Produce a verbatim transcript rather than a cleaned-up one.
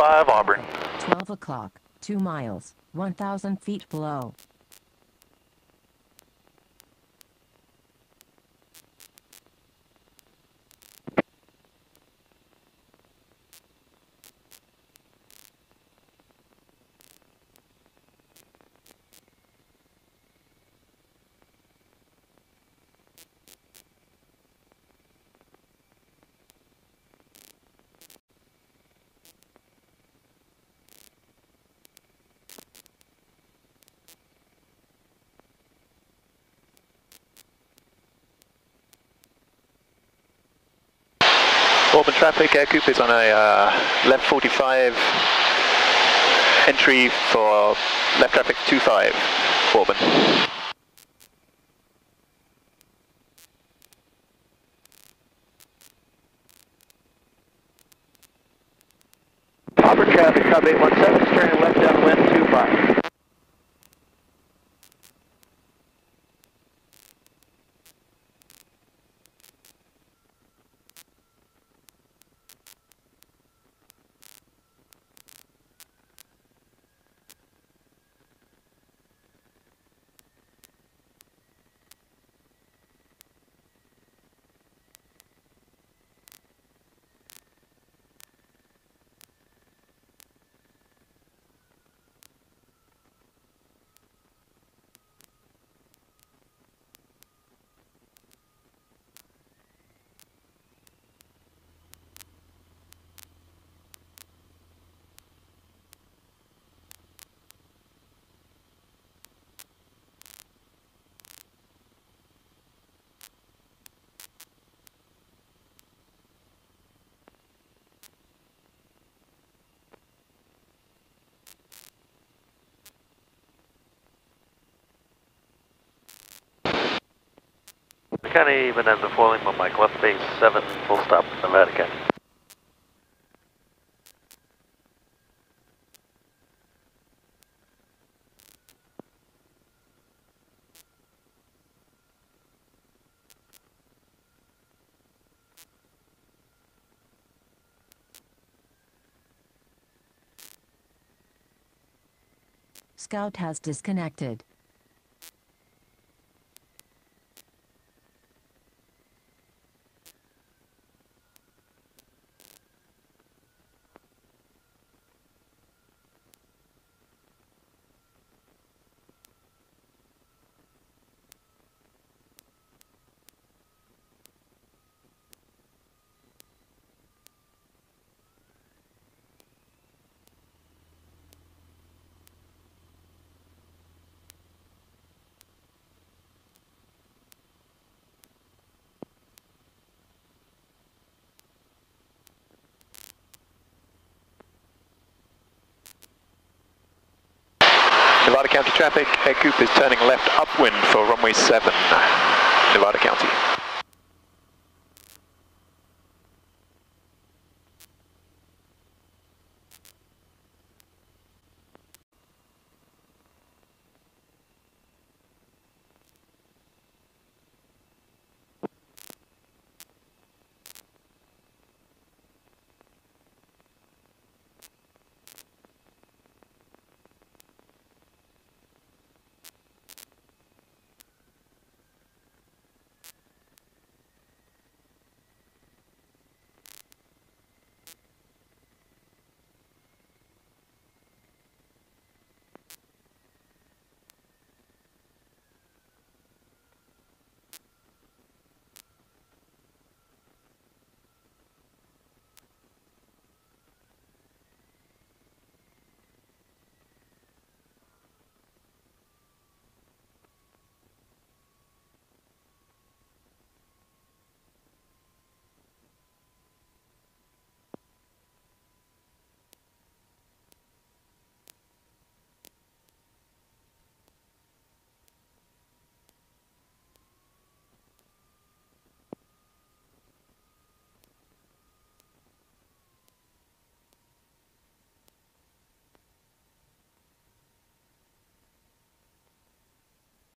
five Auburn. twelve o'clock, two miles, one thousand feet below. Auburn traffic, Ercoupe is on a uh, left forty-five, entry for left traffic two five, Auburn. Auburn traffic, Sub eight one seven, turning left downwind two five. County, even as the foiling on Mike, left base seven, full stop, Nevada County. Scout has disconnected. Nevada County traffic, Ercoupe is turning left upwind for runway seven, Nevada County.